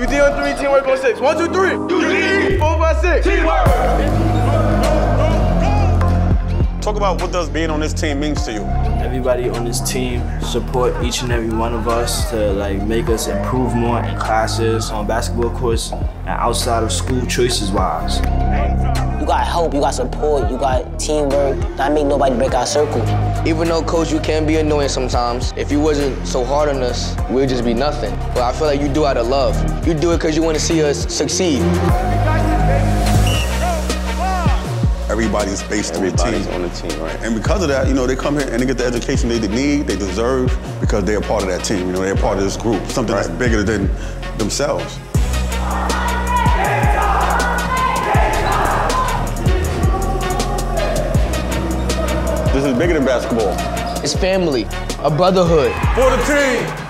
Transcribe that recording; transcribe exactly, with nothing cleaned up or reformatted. You D on three, teamwork on six. One, two, three. You D. Four, five, six. Teamwork. Talk about what does being on this team means to you. Everybody on this team support each and every one of us to like make us improve more in classes, on basketball courts, and outside of school choices-wise. You got help, you got support, you got teamwork. Not make nobody break our circle. Even though, Coach, you can be annoying sometimes, if you wasn't so hard on us, we'd just be nothing. But I feel like you do out of love. You do it because you want to see us succeed. Everybody's based on the team. Everybody's on the team, right. And because of that, you know, they come here and they get the education they need, they deserve, because they're a part of that team. You know, they're a part of this group, something right. That's bigger than themselves. This is bigger than basketball. It's family, a brotherhood. For the team!